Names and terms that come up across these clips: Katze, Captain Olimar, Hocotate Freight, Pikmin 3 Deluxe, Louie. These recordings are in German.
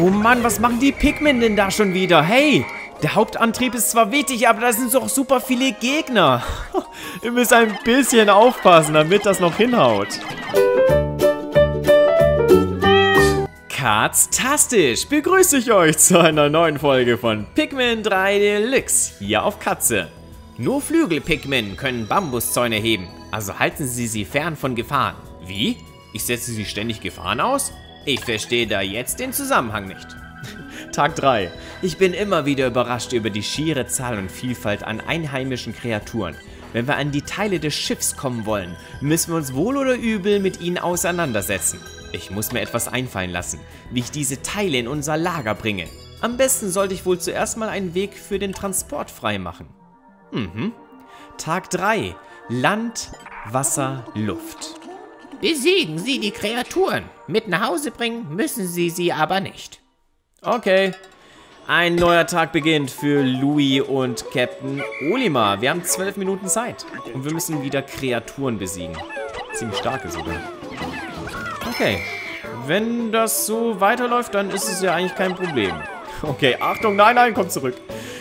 Oh Mann, was machen die Pikmin denn da schon wieder? Hey, der Hauptantrieb ist zwar wichtig, aber da sind doch super viele Gegner. Ihr müsst ein bisschen aufpassen, damit das noch hinhaut. Katztastisch! Begrüße ich euch zu einer neuen Folge von Pikmin 3 Deluxe, hier auf Katze. Nur Flügel-Pikmin können Bambuszäune heben, also halten sie fern von Gefahren. Wie? Ich setze sie ständig Gefahren aus? Ich verstehe da jetzt den Zusammenhang nicht. Tag 3. Ich bin immer wieder überrascht über die schiere Zahl und Vielfalt an einheimischen Kreaturen. Wenn wir an die Teile des Schiffs kommen wollen, müssen wir uns wohl oder übel mit ihnen auseinandersetzen. Ich muss mir etwas einfallen lassen, wie ich diese Teile in unser Lager bringe. Am besten sollte ich wohl zuerst mal einen Weg für den Transport freimachen. Tag 3. Land, Wasser, Luft. Besiegen Sie die Kreaturen. Mit nach Hause bringen müssen Sie sie aber nicht. Okay. Ein neuer Tag beginnt für Louie und Captain Olimar. Wir haben 12 Minuten Zeit. Und wir müssen wieder Kreaturen besiegen. Ziemlich starke sogar. Okay. Wenn das so weiterläuft, dann ist es ja eigentlich kein Problem. Okay, Achtung, nein, nein, kommt zurück.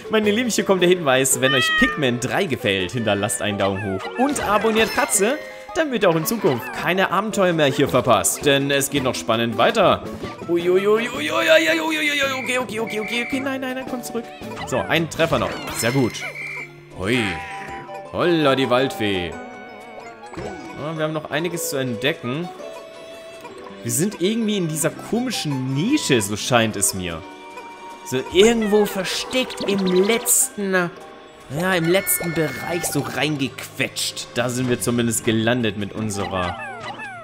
Meine Lieben, hier kommt der Hinweis, wenn euch Pikmin 3 gefällt, hinterlasst einen Daumen hoch und abonniert Katze, damit ihr auch in Zukunft keine Abenteuer mehr hier verpasst, denn es geht noch spannend weiter. Okay, nein, nein, nein, kommt zurück. So, ein Treffer noch, sehr gut. Hui, holla die Waldfee. Ja, wir haben noch einiges zu entdecken. Wir sind irgendwie in dieser komischen Nische, so scheint es mir. So irgendwo versteckt im letzten Bereich so reingequetscht. Da sind wir zumindest gelandet mit unserer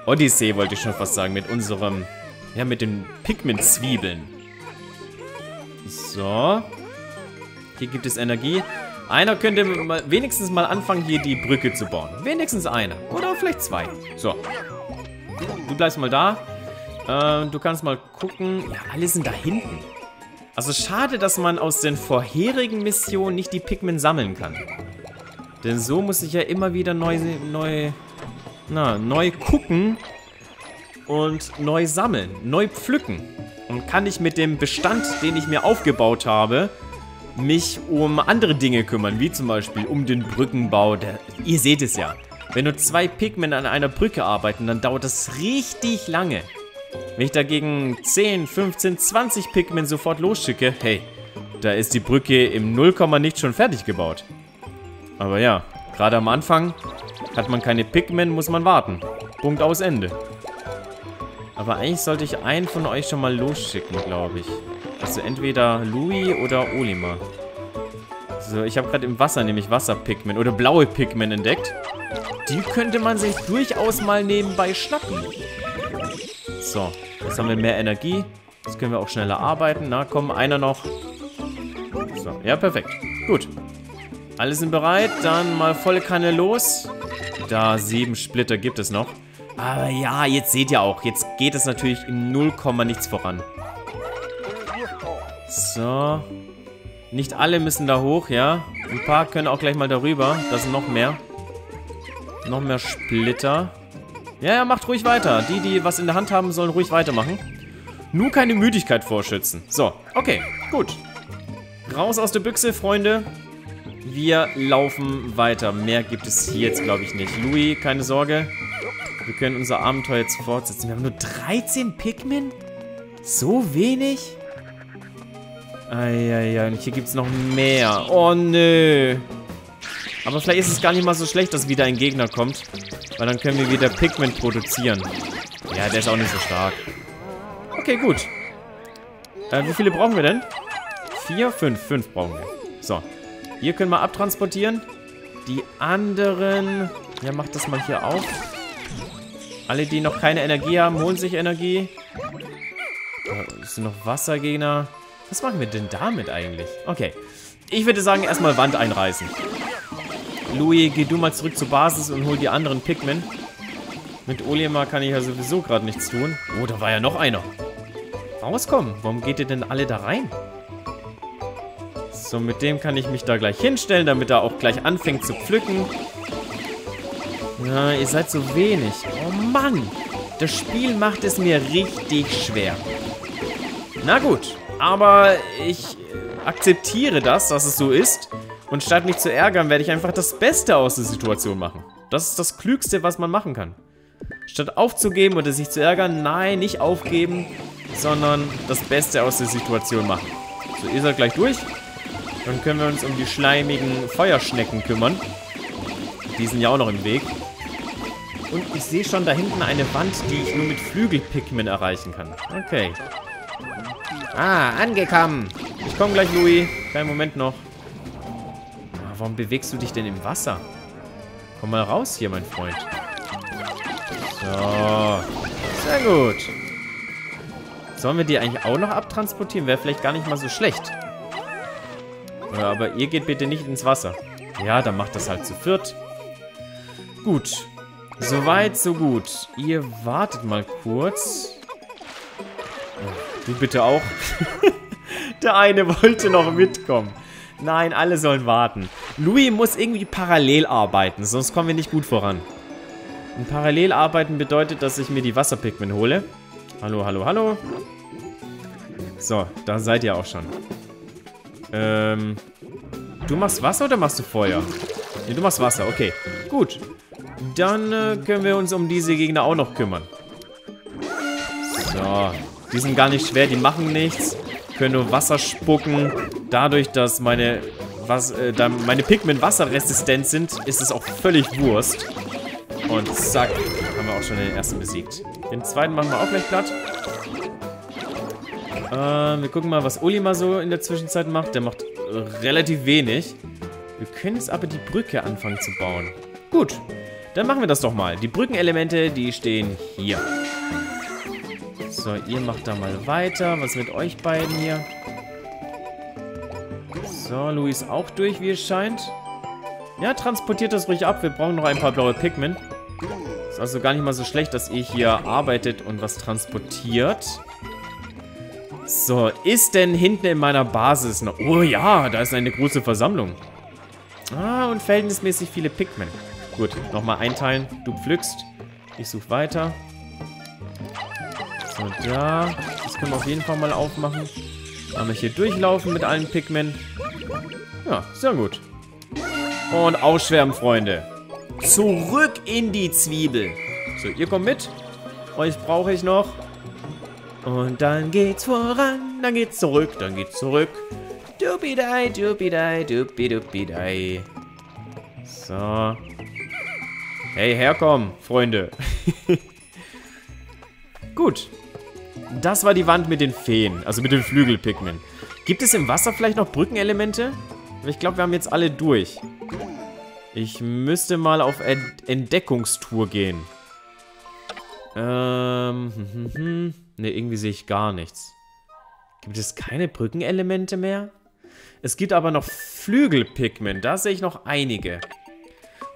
Odyssee, wollte ich schon fast sagen. Mit unserem, ja, mit den Pikmin-Zwiebeln. So. Hier gibt es Energie. Einer könnte wenigstens mal anfangen, hier die Brücke zu bauen. Wenigstens einer. Oder vielleicht zwei. So. Du bleibst mal da. Du kannst mal gucken. Ja, alle sind da hinten. Also schade, dass man aus den vorherigen Missionen nicht die Pikmin sammeln kann. Denn so muss ich ja immer wieder neu gucken und neu sammeln, neu pflücken. Und kann ich mit dem Bestand, den ich mir aufgebaut habe, mich um andere Dinge kümmern, wie zum Beispiel um den Brückenbau. Ihr seht es ja, wenn nur 2 Pikmin an einer Brücke arbeiten, dann dauert das richtig lange. Wenn ich dagegen 10, 15, 20 Pikmin sofort losschicke, hey, da ist die Brücke im Nullkomma nicht schon fertig gebaut. Aber ja, gerade am Anfang hat man keine Pikmin, muss man warten. Punkt aus Ende. Aber eigentlich sollte ich einen von euch schon mal losschicken, glaube ich. Also entweder Louie oder Olimar. So, ich habe gerade im Wasser nämlich Wasser-Pikmin oder blaue Pikmin entdeckt. Die könnte man sich durchaus mal nebenbei schnappen. So, jetzt haben wir mehr Energie. Jetzt können wir auch schneller arbeiten. Na, komm, einer noch. So, ja, perfekt. Gut. Alle sind bereit. Dann mal volle Kanne los. Da 7 Splitter gibt es noch. Aber ja, jetzt seht ihr auch. Jetzt geht es natürlich im 0, nichts voran. So. Nicht alle müssen da hoch, ja. Ein paar können auch gleich mal darüber. Das sind noch mehr. Noch mehr Splitter. Ja, ja, macht ruhig weiter. Die, die was in der Hand haben, sollen ruhig weitermachen. Nur keine Müdigkeit vorschützen. So, okay, gut. Raus aus der Büchse, Freunde. Wir laufen weiter. Mehr gibt es hier jetzt, glaube ich, nicht. Louie, keine Sorge. Wir können unser Abenteuer jetzt fortsetzen. Wir haben nur 13 Pikmin? So wenig? Eieiei, und hier gibt es noch mehr. Oh, nö. Aber vielleicht ist es gar nicht mal so schlecht, dass wieder ein Gegner kommt. Weil dann können wir wieder Pikmin produzieren. Ja, der ist auch nicht so stark. Okay, gut. Wie viele brauchen wir denn? 4, 5 brauchen wir. So. Hier können wir abtransportieren. Die anderen... Ja, macht das mal hier auf. Alle, die noch keine Energie haben, holen sich Energie. Da sind noch Wassergegner. Was machen wir denn damit eigentlich? Okay. Ich würde sagen, erstmal Wand einreißen. Louie, geh du mal zurück zur Basis und hol die anderen Pikmin. Mit Olimar kann ich ja sowieso gerade nichts tun. Oh, da war ja noch einer. Rauskommen. Warum geht ihr denn alle da rein? So, mit dem kann ich mich da gleich hinstellen, damit er auch gleich anfängt zu pflücken. Ja, ihr seid so wenig. Oh Mann. Das Spiel macht es mir richtig schwer. Na gut, aber ich akzeptiere das, dass es so ist. Und statt mich zu ärgern, werde ich einfach das Beste aus der Situation machen. Das ist das Klügste, was man machen kann. Statt aufzugeben oder sich zu ärgern, nein, nicht aufgeben, sondern das Beste aus der Situation machen. So, ihr seid gleich durch. Dann können wir uns um die schleimigen Feuerschnecken kümmern. Die sind ja auch noch im Weg. Und ich sehe schon da hinten eine Wand, die ich nur mit Flügel-Pikmin erreichen kann. Okay. Ah, angekommen. Ich komme gleich, Louie. Kleinen Moment noch. Warum bewegst du dich denn im Wasser? Komm mal raus hier, mein Freund. So. Sehr gut. Sollen wir die eigentlich auch noch abtransportieren? Wäre vielleicht gar nicht mal so schlecht. Ja, aber ihr geht bitte nicht ins Wasser. Ja, dann macht das halt zu viert. Gut. Soweit, so gut. Ihr wartet mal kurz. Du bitte auch. Der eine wollte noch mitkommen. Nein, alle sollen warten. Louie muss irgendwie parallel arbeiten, sonst kommen wir nicht gut voran. Und parallel arbeiten bedeutet, dass ich mir die Wasserpikmin hole. Hallo, hallo, hallo. So, da seid ihr auch schon. Du machst Wasser oder machst du Feuer? Nee, du machst Wasser, okay. Gut. Dann können wir uns um diese Gegner auch noch kümmern. So. Die sind gar nicht schwer, die machen nichts. Können nur Wasser spucken. Dadurch, dass meine Pikmin wasserresistent sind, ist es auch völlig Wurst. Und zack, haben wir auch schon den ersten besiegt. Den zweiten machen wir auch gleich platt. Wir gucken mal, was Olimar so in der Zwischenzeit macht. Der macht relativ wenig. Wir können jetzt aber die Brücke anfangen zu bauen. Gut, dann machen wir das doch mal. Die Brückenelemente, die stehen hier. So, ihr macht da mal weiter. Was mit euch beiden hier? So, Louie ist auch durch, wie es scheint. Ja, transportiert das ruhig ab. Wir brauchen noch ein paar blaue Pikmin. Ist also gar nicht mal so schlecht, dass ihr hier arbeitet und was transportiert. So, ist denn hinten in meiner Basis noch... Oh ja, da ist eine große Versammlung. Ah, und verhältnismäßig viele Pikmin. Gut, nochmal einteilen. Du pflückst. Ich suche weiter. So, da. Das können wir auf jeden Fall mal aufmachen. Haben wir hier durchlaufen mit allen Pikmin. Ja, sehr gut. Und ausschwärmen, Freunde. Zurück in die Zwiebel. So, ihr kommt mit. Euch brauche ich noch. Und dann geht's voran. Dann geht's zurück. Dann geht's zurück. Dubidai, dubidai, dubidai. So. Hey, herkommen, Freunde. Gut. Das war die Wand mit den Feen, also mit den Flügelpikmin. Gibt es im Wasser vielleicht noch Brückenelemente? Ich glaube, wir haben jetzt alle durch. Ich müsste mal auf Entdeckungstour gehen. Ne, irgendwie sehe ich gar nichts. Gibt es keine Brückenelemente mehr? Es gibt aber noch Flügelpikmin, da sehe ich noch einige.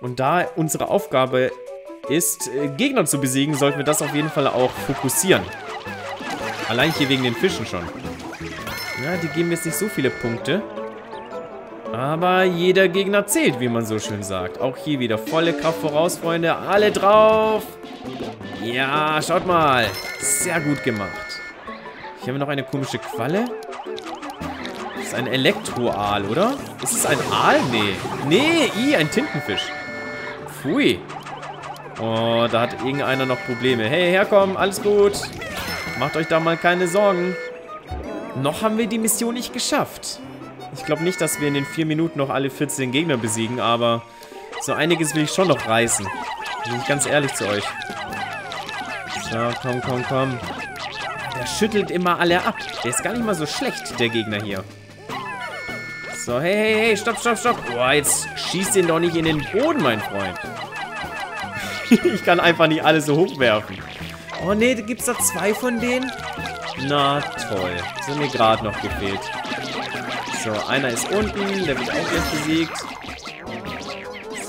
Und da unsere Aufgabe ist, Gegner zu besiegen, sollten wir das auf jeden Fall auch fokussieren. Allein hier wegen den Fischen schon. Ja, die geben jetzt nicht so viele Punkte. Aber jeder Gegner zählt, wie man so schön sagt. Auch hier wieder volle Kraft voraus, Freunde. Alle drauf. Ja, schaut mal. Sehr gut gemacht. Hier haben wir noch eine komische Qualle. Das ist ein Elektroaal, oder? Ist es ein Aal? Nee. Nee, ein Tintenfisch. Pfui. Oh, da hat irgendeiner noch Probleme. Hey, herkommen, alles gut. Macht euch da mal keine Sorgen. Noch haben wir die Mission nicht geschafft. Ich glaube nicht, dass wir in den 4 Minuten noch alle 14 Gegner besiegen, aber so einiges will ich schon noch reißen. Bin ich ganz ehrlich zu euch. So, komm, komm, komm. Der schüttelt immer alle ab. Der ist gar nicht mal so schlecht, der Gegner hier. So, hey, hey, hey, stopp, stopp, stopp. Boah, jetzt schießt den doch nicht in den Boden, mein Freund. Ich kann einfach nicht alles so hochwerfen. Oh ne, gibt's da 2 von denen? Na toll, sind mir gerade noch gefehlt. So, einer ist unten, der wird auch gleich besiegt.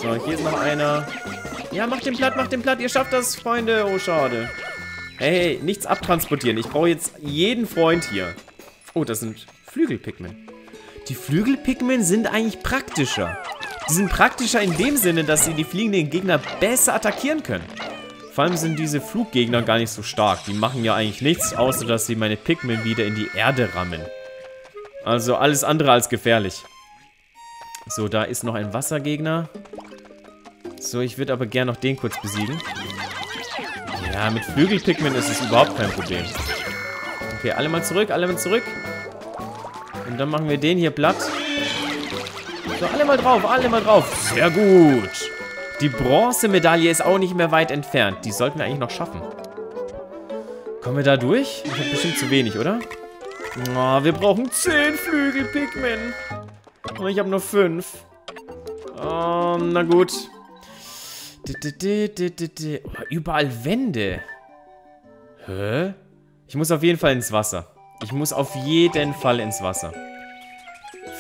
So, hier ist noch einer. Ja, macht den platt, ihr schafft das, Freunde. Oh, schade. Hey, hey, nichts abtransportieren, ich brauche jetzt jeden Freund hier. Oh, das sind Flügelpikmin. Die Flügelpikmin sind eigentlich praktischer. Die sind praktischer in dem Sinne, dass sie die fliegenden Gegner besser attackieren können. Vor allem sind diese Fluggegner gar nicht so stark. Die machen ja eigentlich nichts, außer dass sie meine Pikmin wieder in die Erde rammen. Also alles andere als gefährlich. So, da ist noch ein Wassergegner. So, ich würde aber gerne noch den kurz besiegen. Ja, mit Flügelpikmin ist es überhaupt kein Problem. Okay, alle mal zurück, alle mal zurück. Und dann machen wir den hier platt. So, alle mal drauf, alle mal drauf. Sehr gut. Die Bronzemedaille ist auch nicht mehr weit entfernt. Die sollten wir eigentlich noch schaffen. Kommen wir da durch? Ich habe bestimmt zu wenig, oder? Oh, wir brauchen 10 Flügelpikmin. Und ich habe nur 5. Na gut. Oh, überall Wände. Hä? Ich muss auf jeden Fall ins Wasser. Ich muss auf jeden Fall ins Wasser.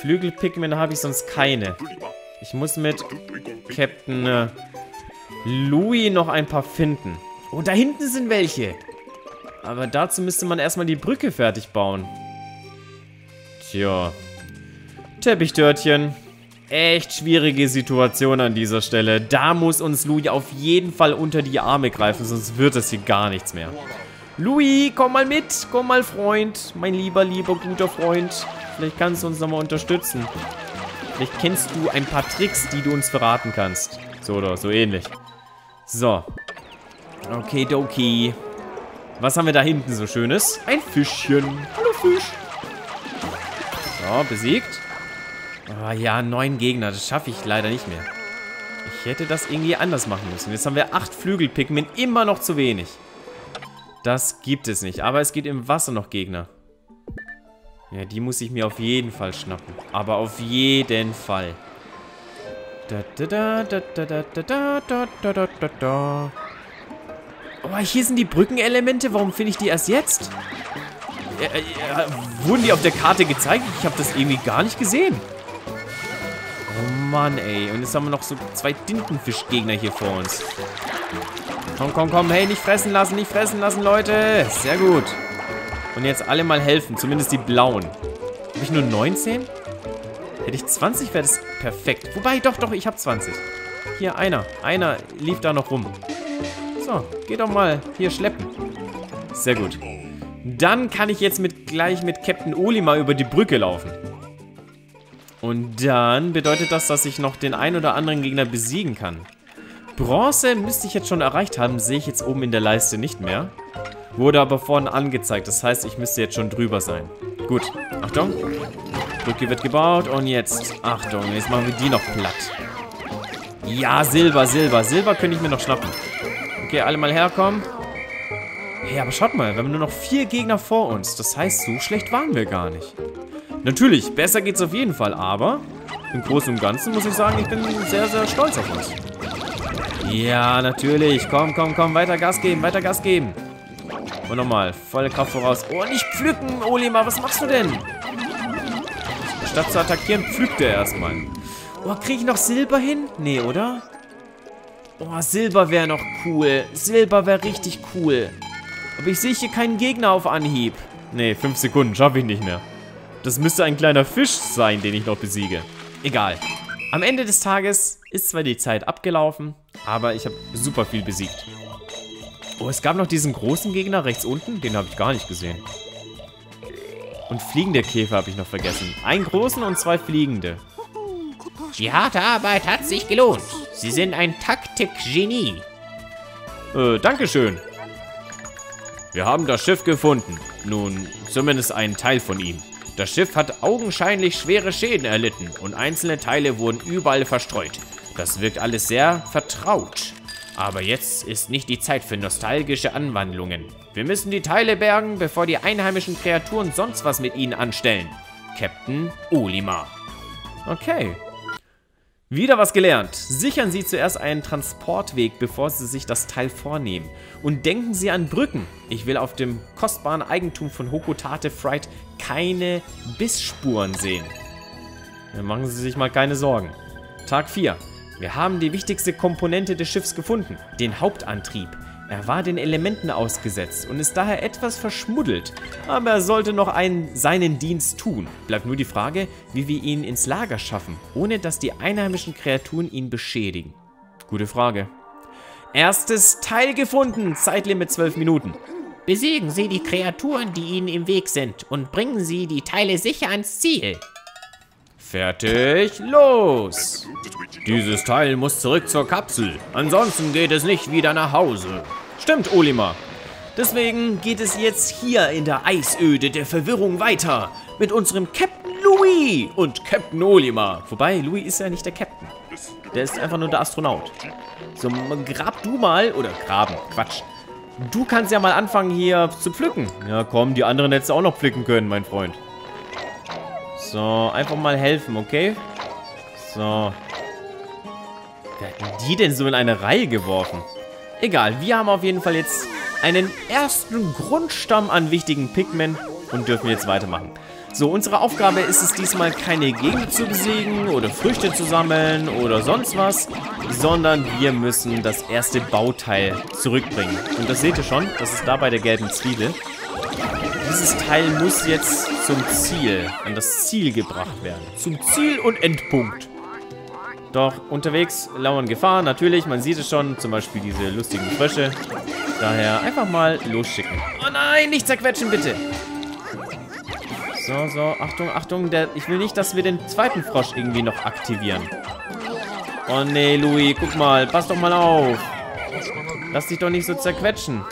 Flügelpikmin habe ich sonst keine. Ich muss mit Captain Louie noch ein paar finden. Oh, da hinten sind welche. Aber dazu müsste man erstmal die Brücke fertig bauen. Tja. Teppichdörtchen. Echt schwierige Situation an dieser Stelle. Da muss uns Louie auf jeden Fall unter die Arme greifen, sonst wird das hier gar nichts mehr. Louie, komm mal mit. Komm mal, Freund. Mein lieber, guter Freund. Vielleicht kannst du uns nochmal unterstützen. Vielleicht kennst du ein paar Tricks, die du uns verraten kannst. So oder so ähnlich. So. Okay, Doki. Was haben wir da hinten so Schönes? Ein Fischchen. Hallo, Fisch. So, besiegt. Ah ja, 9 Gegner. Das schaffe ich leider nicht mehr. Ich hätte das irgendwie anders machen müssen. Jetzt haben wir 8 Flügelpikmin. Immer noch zu wenig. Das gibt es nicht. Aber es gibt im Wasser noch Gegner. Ja, die muss ich mir auf jeden Fall schnappen. Aber auf jeden Fall. Oh, hier sind die Brückenelemente. Warum finde ich die erst jetzt? Wurden die auf der Karte gezeigt? Ich habe das irgendwie gar nicht gesehen. Oh Mann, ey. Und jetzt haben wir noch so 2 Tintenfischgegner hier vor uns. Komm, komm, komm. Hey, nicht fressen lassen, Leute. Sehr gut. Und jetzt alle mal helfen. Zumindest die blauen. Habe ich nur 19? Hätte ich 20, wäre das perfekt. Wobei, doch, ich habe 20. Hier, einer. Einer lief da noch rum. So, geh doch mal hier schleppen. Sehr gut. Dann kann ich jetzt gleich mit Captain Olimar über die Brücke laufen. Und dann bedeutet das, dass ich noch den ein oder anderen Gegner besiegen kann. Bronze müsste ich jetzt schon erreicht haben, sehe ich jetzt oben in der Leiste nicht mehr. Wurde aber vorhin angezeigt, das heißt, ich müsste jetzt schon drüber sein. Gut, Achtung. Brücke wird gebaut und jetzt, Achtung, jetzt machen wir die noch platt. Ja, Silber könnte ich mir noch schnappen. Okay, alle mal herkommen. Hey, aber schaut mal, wir haben nur noch 4 Gegner vor uns. Das heißt, so schlecht waren wir gar nicht. Natürlich, besser geht's auf jeden Fall, aber im Großen und Ganzen muss ich sagen, ich bin sehr, sehr stolz auf uns. Ja, natürlich. Komm, komm, komm, weiter Gas geben, weiter Gas geben. Und nochmal, volle Kraft voraus. Oh, nicht pflücken, Olimar, was machst du denn? Statt zu attackieren, pflückt er erstmal. Oh, kriege ich noch Silber hin? Nee, oder? Oh, Silber wäre noch cool. Silber wäre richtig cool. Aber ich sehe hier keinen Gegner auf Anhieb. Nee, 5 Sekunden schaffe ich nicht mehr. Das müsste ein kleiner Fisch sein, den ich noch besiege. Egal. Am Ende des Tages ist zwar die Zeit abgelaufen, aber ich habe super viel besiegt. Oh, es gab noch diesen großen Gegner rechts unten. Den habe ich gar nicht gesehen. Und fliegende Käfer habe ich noch vergessen. Einen großen und 2 fliegende. Die harte Arbeit hat sich gelohnt. Sie sind ein Taktikgenie. Dankeschön. Wir haben das Schiff gefunden. Nun, zumindest einen Teil von ihm. Das Schiff hat augenscheinlich schwere Schäden erlitten und einzelne Teile wurden überall verstreut. Das wirkt alles sehr vertraut. Aber jetzt ist nicht die Zeit für nostalgische Anwandlungen. Wir müssen die Teile bergen, bevor die einheimischen Kreaturen sonst was mit ihnen anstellen. Captain Olimar. Okay. Wieder was gelernt. Sichern Sie zuerst einen Transportweg, bevor Sie sich das Teil vornehmen. Und denken Sie an Brücken. Ich will auf dem kostbaren Eigentum von Hocotate Freight keine Bissspuren sehen. Dann machen Sie sich mal keine Sorgen. Tag 4. Wir haben die wichtigste Komponente des Schiffs gefunden, den Hauptantrieb. Er war den Elementen ausgesetzt und ist daher etwas verschmuddelt. Aber er sollte noch seinen Dienst tun. Bleibt nur die Frage, wie wir ihn ins Lager schaffen, ohne dass die einheimischen Kreaturen ihn beschädigen. Gute Frage. Erstes Teil gefunden. Zeitlimit 12 Minuten. Besiegen Sie die Kreaturen, die Ihnen im Weg sind, und bringen Sie die Teile sicher ans Ziel. Fertig, los! Dieses Teil muss zurück zur Kapsel. Ansonsten geht es nicht wieder nach Hause. Stimmt, Olimar. Deswegen geht es jetzt hier in der Eisöde der Verwirrung weiter. Mit unserem Captain Louie und Captain Olimar. Wobei, Louie ist ja nicht der Captain. Der ist einfach nur der Astronaut. So, grab du mal. Oder graben, Quatsch. Du kannst ja mal anfangen hier zu pflücken. Ja komm, die anderen hättest du auch noch pflücken können, mein Freund. So, einfach mal helfen, okay? So. Wer hat die denn so in eine Reihe geworfen? Egal, wir haben auf jeden Fall jetzt einen ersten Grundstamm an wichtigen Pikmin und dürfen jetzt weitermachen. So, unsere Aufgabe ist es diesmal keine Gegend zu besiegen oder Früchte zu sammeln oder sonst was, sondern wir müssen das erste Bauteil zurückbringen. Und das seht ihr schon, das ist da bei der gelben Zwiebel. Dieses Teil muss jetzt zum Ziel, an das Ziel gebracht werden. Zum Ziel und Endpunkt. Doch unterwegs lauern Gefahren, natürlich, man sieht es schon, zum Beispiel diese lustigen Frösche. Daher einfach mal losschicken. Oh nein, nicht zerquetschen, bitte! So, so, Achtung, Achtung, ich will nicht, dass wir den zweiten Frosch irgendwie noch aktivieren. Oh nee, Louie, guck mal, pass doch mal auf. Lass dich doch nicht so zerquetschen.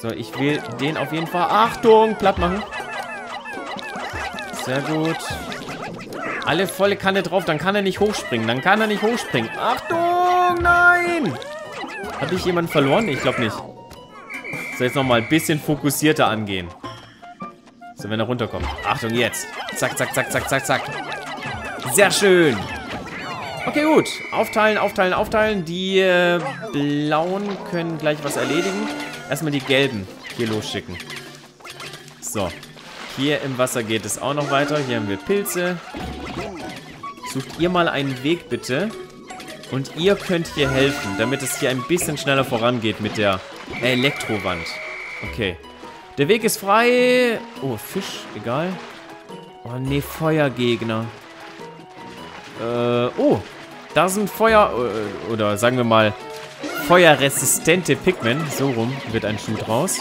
So, ich will den auf jeden Fall, Achtung, platt machen. Sehr gut. Alle volle Kanne drauf, dann kann er nicht hochspringen, dann kann er nicht hochspringen. Achtung, nein! Habe ich jemanden verloren? Ich glaube nicht. So, jetzt nochmal ein bisschen fokussierter angehen. So, wenn er runterkommt. Achtung, jetzt. Zack, zack, zack, zack, zack, zack. Sehr schön. Okay, gut. Aufteilen, aufteilen, aufteilen. Die blauen können gleich was erledigen. Erstmal die gelben hier losschicken. So. Hier im Wasser geht es auch noch weiter. Hier haben wir Pilze. Sucht ihr mal einen Weg, bitte. Und ihr könnt hier helfen, damit es hier ein bisschen schneller vorangeht mit der Elektrowand. Okay. Der Weg ist frei. Oh, Fisch, egal. Oh, nee, Feuergegner. Oh, da sind Feuer... Oder sagen wir mal, feuerresistente Pikmin. So rum wird ein Schuh draus.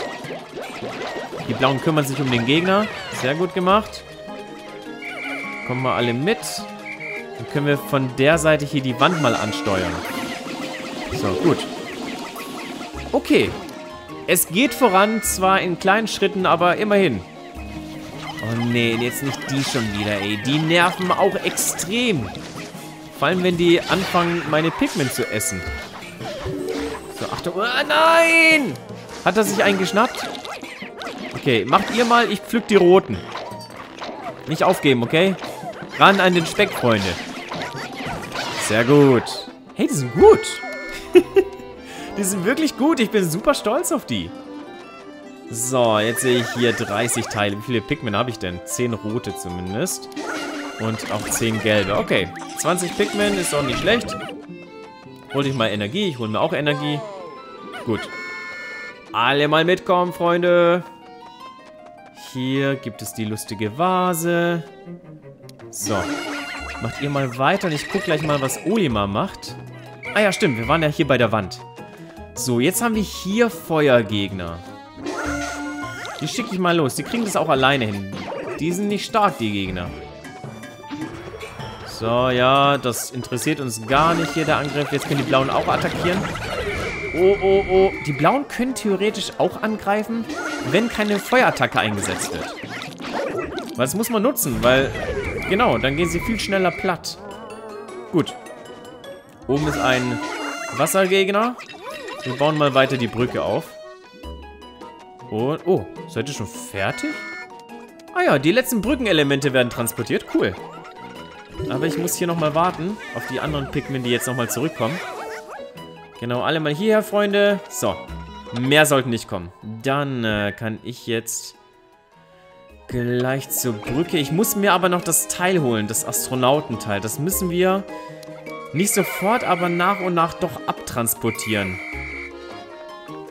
Die Blauen kümmern sich um den Gegner. Sehr gut gemacht. Kommen mal alle mit. Dann können wir von der Seite hier die Wand mal ansteuern. So, gut. Okay. Es geht voran, zwar in kleinen Schritten, aber immerhin. Oh nee, jetzt nicht die schon wieder, ey. Die nerven auch extrem. Vor allem, wenn die anfangen, meine Pikmin zu essen. So, Achtung. Oh, nein! Hat er sich einen geschnappt? Okay, macht ihr mal, ich pflück die Roten. Nicht aufgeben, okay? Ran an den Speck, Freunde. Sehr gut. Hey, die sind gut. Die sind wirklich gut. Ich bin super stolz auf die. So, jetzt sehe ich hier 30 Teile. Wie viele Pikmin habe ich denn? 10 rote zumindest. Und auch 10 gelbe. Okay, 20 Pikmin ist auch nicht schlecht. Hol ich mal Energie. Ich hole mir auch Energie. Gut. Alle mal mitkommen, Freunde. Hier gibt es die lustige Vase. So. Macht ihr mal weiter und ich gucke gleich mal, was Olimar macht. Ah ja, stimmt. Wir waren ja hier bei der Wand. So, jetzt haben wir hier Feuergegner. Die schicke ich mal los. Die kriegen das auch alleine hin. Die sind nicht stark, die Gegner. So, ja, das interessiert uns gar nicht hier, der Angriff. Jetzt können die Blauen auch attackieren. Oh, oh, oh. Die Blauen können theoretisch auch angreifen, wenn keine Feuerattacke eingesetzt wird. Das muss man nutzen, weil, genau, dann gehen sie viel schneller platt. Gut. Oben ist ein Wassergegner. Wir bauen mal weiter die Brücke auf. Und, oh, seid ihr schon fertig? Ah ja, die letzten Brückenelemente werden transportiert. Cool. Aber ich muss hier nochmal warten auf die anderen Pikmin, die jetzt nochmal zurückkommen. Genau, alle mal hierher, Freunde. So, mehr sollten nicht kommen. Dann kann ich jetzt gleich zur Brücke. Ich muss mir aber noch das Teil holen, das Astronautenteil. Das müssen wir nicht sofort, aber nach und nach doch abtransportieren.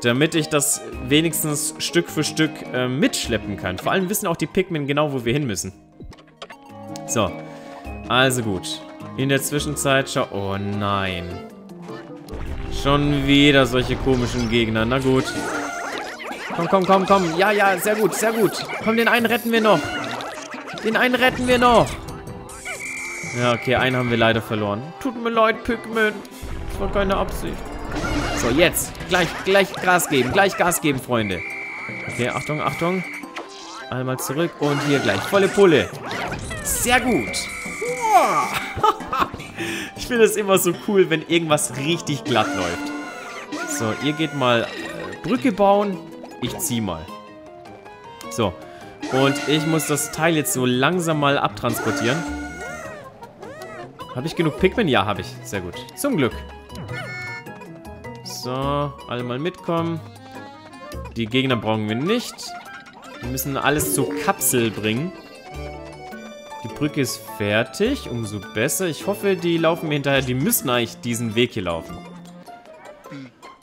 Damit ich das wenigstens Stück für Stück mitschleppen kann. Vor allem wissen auch die Pikmin genau, wo wir hin müssen. So, also gut. In der Zwischenzeit, oh nein. Schon wieder solche komischen Gegner. Na gut. Komm, komm, komm, komm. Ja, ja, sehr gut, sehr gut. Komm, den einen retten wir noch. Den einen retten wir noch. Ja, okay, einen haben wir leider verloren. Tut mir leid, Pikmin. Das war keine Absicht. So, jetzt. Gleich Gas geben. Gleich Gas geben, Freunde. Okay, Achtung, Achtung. Einmal zurück und hier gleich. Volle Pulle. Sehr gut. Ich finde es immer so cool, wenn irgendwas richtig glatt läuft. So, ihr geht mal Brücke bauen. Ich zieh mal. So. Und ich muss das Teil jetzt so langsam mal abtransportieren. Habe ich genug Pikmin? Ja, habe ich. Sehr gut. Zum Glück. So, alle mal mitkommen. Die Gegner brauchen wir nicht. Wir müssen alles zur Kapsel bringen. Die Brücke ist fertig. Umso besser. Ich hoffe, die laufen mir hinterher. Die müssen eigentlich diesen Weg hier laufen.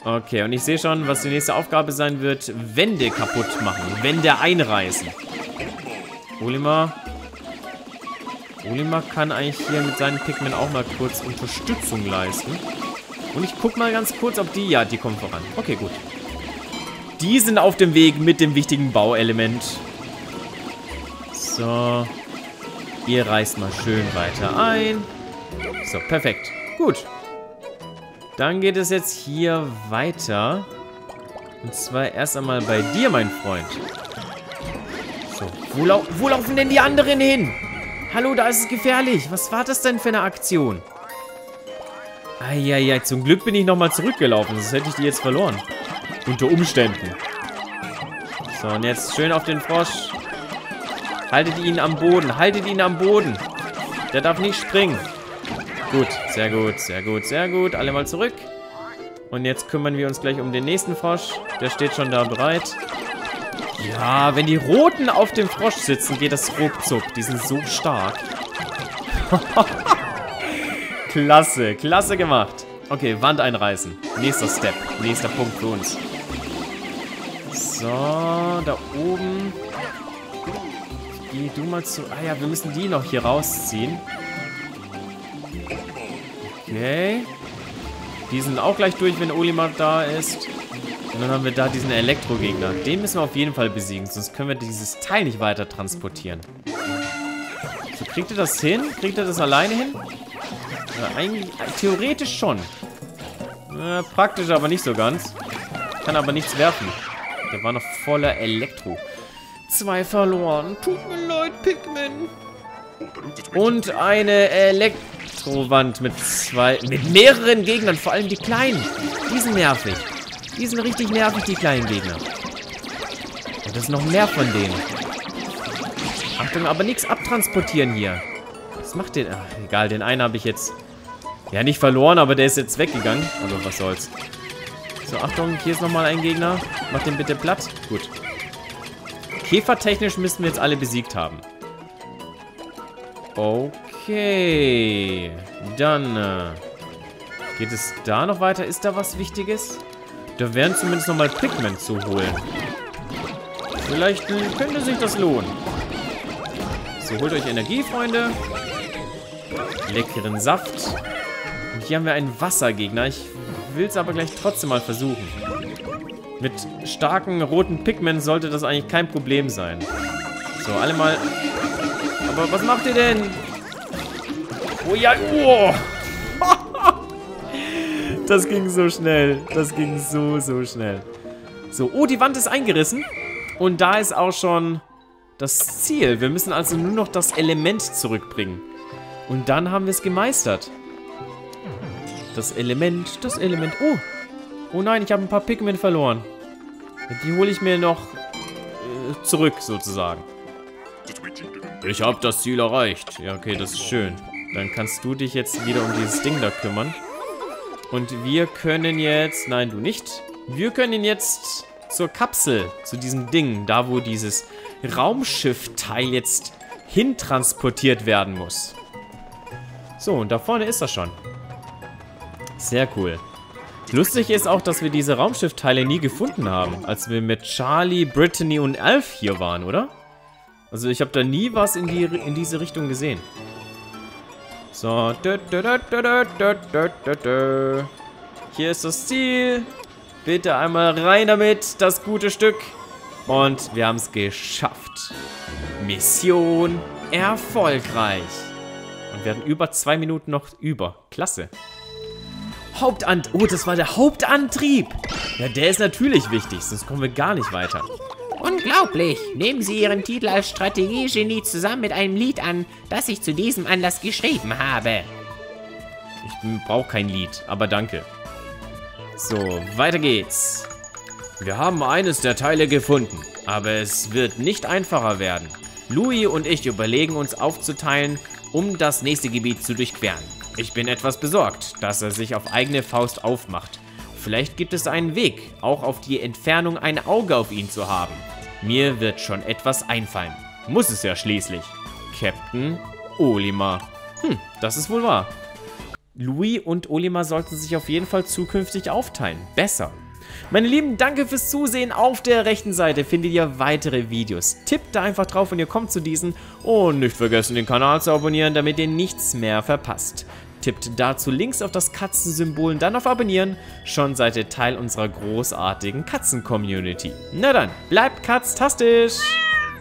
Okay, und ich sehe schon, was die nächste Aufgabe sein wird. Wände kaputt machen. Wände einreißen. Olimar. Olimar kann eigentlich hier mit seinen Pikmin auch mal kurz Unterstützung leisten. Und ich gucke mal ganz kurz, ob die... Ja, die kommen voran. Okay, gut. Die sind auf dem Weg mit dem wichtigen Bauelement. So. Ihr reißt mal schön weiter ein. So, perfekt. Gut. Dann geht es jetzt hier weiter. Und zwar erst einmal bei dir, mein Freund. So, wo laufen denn die anderen hin? Hallo, da ist es gefährlich. Was war das denn für eine Aktion? Eieiei, zum Glück bin ich nochmal zurückgelaufen. Sonst hätte ich die jetzt verloren. Unter Umständen. So, und jetzt schön auf den Frosch. Haltet ihn am Boden. Haltet ihn am Boden. Der darf nicht springen. Gut, sehr gut, sehr gut, sehr gut. Alle mal zurück. Und jetzt kümmern wir uns gleich um den nächsten Frosch. Der steht schon da bereit. Ja, wenn die Roten auf dem Frosch sitzen, geht das ruckzuck. Die sind so stark. Klasse, klasse gemacht. Okay, Wand einreißen. Nächster Step, nächster Punkt für uns. So, da oben. Geh du mal zu... Ah ja, wir müssen die noch hier rausziehen. Okay. Die sind auch gleich durch, wenn Olimar da ist. Und dann haben wir da diesen Elektrogegner. Den müssen wir auf jeden Fall besiegen, sonst können wir dieses Teil nicht weiter transportieren. So, kriegt ihr das hin? Kriegt ihr das alleine hin? Ja, eigentlich, theoretisch schon. Praktisch aber nicht so ganz. Kann aber nichts werfen. Der war noch voller Elektro. 2 verloren. Tut mir leid, Pikmin. Und eine Elektrowand mit mehreren Gegnern. Vor allem die kleinen. Die sind nervig. Die sind richtig nervig, die kleinen Gegner. Und das sind noch mehr von denen. Achtung, aber nichts abtransportieren hier. Was macht den? Ach, egal, den einen habe ich jetzt... Ja, nicht verloren, aber der ist jetzt weggegangen. Also, was soll's. So, Achtung, hier ist nochmal ein Gegner. Mach den bitte platt. Gut. Käfertechnisch müssten wir jetzt alle besiegt haben. Okay. Dann geht es da noch weiter? Ist da was Wichtiges? Da wären zumindest nochmal Pikmin zu holen. Vielleicht könnte sich das lohnen. So, holt euch Energie, Freunde. Leckeren Saft. Und hier haben wir einen Wassergegner. Ich will es aber gleich trotzdem mal versuchen. Mit starken roten Pikmin sollte das eigentlich kein Problem sein. So, alle mal... Aber was macht ihr denn? Oh ja, oh! Das ging so schnell. Das ging so, so schnell. So, oh, die Wand ist eingerissen. Und da ist auch schon das Ziel. Wir müssen also nur noch das Element zurückbringen. Und dann haben wir es gemeistert. Das Element, das Element. Oh, oh nein, ich habe ein paar Pikmin verloren. Die hole ich mir noch zurück, sozusagen. Ich habe das Ziel erreicht. Ja, okay, das ist schön. Dann kannst du dich jetzt wieder um dieses Ding da kümmern. Und wir können jetzt... Nein, du nicht. Wir können jetzt zur Kapsel, zu diesem Ding, da wo dieses Raumschiff-Teil jetzt hintransportiert werden muss. So, und da vorne ist das schon. Sehr cool. Lustig ist auch, dass wir diese Raumschiff-Teile nie gefunden haben, als wir mit Charlie, Brittany und Alf hier waren, oder? Also ich habe da nie was in diese Richtung gesehen. So. Hier ist das Ziel. Bitte einmal rein damit, das gute Stück. Und wir haben es geschafft. Mission erfolgreich. Und wir hatten über 2 Minuten noch über. Klasse. Hauptantrieb. Oh, das war der Hauptantrieb. Ja, der ist natürlich wichtig, sonst kommen wir gar nicht weiter. Unglaublich. Nehmen Sie Ihren Titel als Strategiegenie zusammen mit einem Lied an, das ich zu diesem Anlass geschrieben habe. Ich brauche kein Lied, aber danke. So, weiter geht's. Wir haben eines der Teile gefunden, aber es wird nicht einfacher werden. Louie und ich überlegen uns aufzuteilen, um das nächste Gebiet zu durchqueren. Ich bin etwas besorgt, dass er sich auf eigene Faust aufmacht. Vielleicht gibt es einen Weg, auch auf die Entfernung ein Auge auf ihn zu haben. Mir wird schon etwas einfallen. Muss es ja schließlich. Captain Olimar. Hm, das ist wohl wahr. Louie und Olimar sollten sich auf jeden Fall zukünftig aufteilen. Besser. Meine Lieben, danke fürs Zusehen. Auf der rechten Seite findet ihr weitere Videos. Tippt da einfach drauf und ihr kommt zu diesen. Und nicht vergessen, den Kanal zu abonnieren, damit ihr nichts mehr verpasst. Tippt dazu links auf das Katzensymbol und dann auf Abonnieren. Schon seid ihr Teil unserer großartigen Katzen-Community. Na dann, bleibt katztastisch!